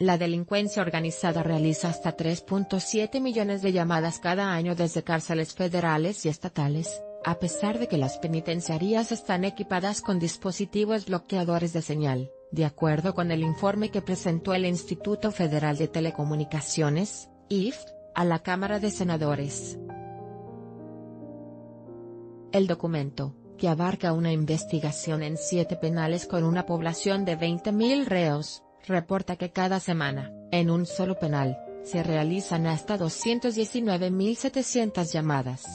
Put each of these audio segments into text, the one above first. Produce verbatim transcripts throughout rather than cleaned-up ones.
La delincuencia organizada realiza hasta tres punto siete millones de llamadas cada año desde cárceles federales y estatales, a pesar de que las penitenciarías están equipadas con dispositivos bloqueadores de señal, de acuerdo con el informe que presentó el Instituto Federal de Telecomunicaciones, I F T, a la Cámara de Senadores. El documento, que abarca una investigación en siete penales con una población de veinte mil reos, reporta que cada semana, en un solo penal, se realizan hasta doscientas diecinueve mil setecientas llamadas.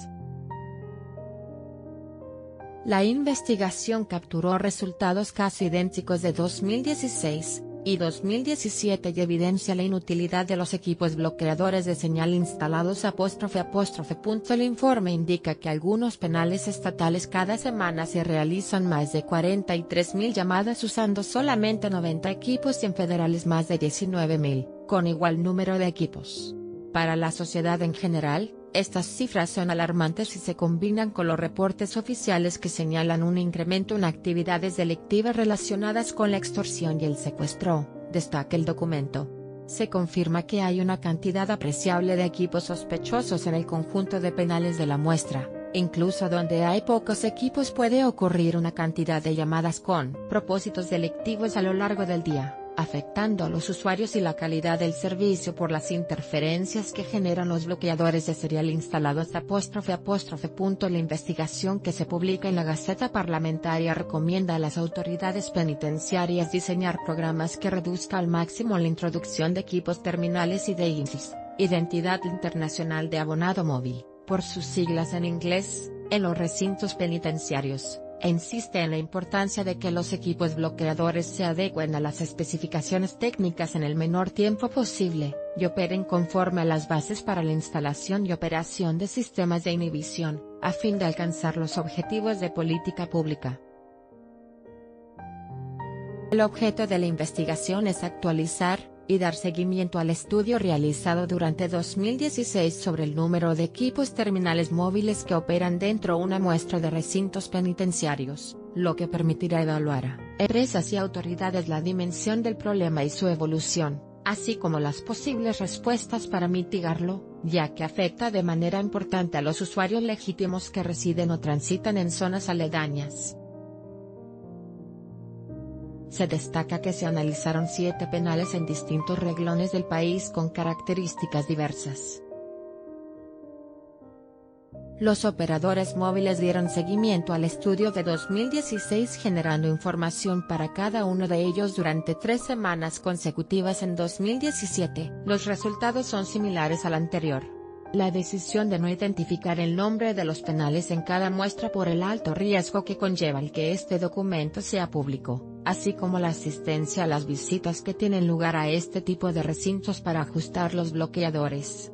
La investigación capturó resultados casi idénticos de dos mil dieciséis y dos mil diecisiete y evidencia la inutilidad de los equipos bloqueadores de señal instalados apóstrofe apóstrofe punto. El informe indica que algunos penales estatales cada semana se realizan más de cuarenta y tres mil llamadas usando solamente noventa equipos y en federales más de diecinueve mil, con igual número de equipos. Para la sociedad en general, estas cifras son alarmantes si se combinan con los reportes oficiales que señalan un incremento en actividades delictivas relacionadas con la extorsión y el secuestro, destaca el documento. Se confirma que hay una cantidad apreciable de equipos sospechosos en el conjunto de penales de la muestra, incluso donde hay pocos equipos puede ocurrir una cantidad de llamadas con propósitos delictivos a lo largo del día, afectando a los usuarios y la calidad del servicio por las interferencias que generan los bloqueadores de señal instalados apóstrofe apóstrofe punto. La investigación que se publica en la Gaceta Parlamentaria recomienda a las autoridades penitenciarias diseñar programas que reduzcan al máximo la introducción de equipos terminales y de I M S I, Identidad Internacional de Abonado Móvil, por sus siglas en inglés, en los recintos penitenciarios, e insiste en la importancia de que los equipos bloqueadores se adecuen a las especificaciones técnicas en el menor tiempo posible, y operen conforme a las bases para la instalación y operación de sistemas de inhibición, a fin de alcanzar los objetivos de política pública. El objeto de la investigación es actualizar, y dar seguimiento al estudio realizado durante dos mil dieciséis sobre el número de equipos terminales móviles que operan dentro de una muestra de recintos penitenciarios, lo que permitirá evaluar a empresas y autoridades la dimensión del problema y su evolución, así como las posibles respuestas para mitigarlo, ya que afecta de manera importante a los usuarios legítimos que residen o transitan en zonas aledañas. Se destaca que se analizaron siete penales en distintos reglones del país con características diversas. Los operadores móviles dieron seguimiento al estudio de dos mil dieciséis generando información para cada uno de ellos durante tres semanas consecutivas en dos mil diecisiete. Los resultados son similares al anterior. La decisión de no identificar el nombre de los penales en cada muestra por el alto riesgo que conlleva el que este documento sea público, así como la asistencia a las visitas que tienen lugar a este tipo de recintos para ajustar los bloqueadores,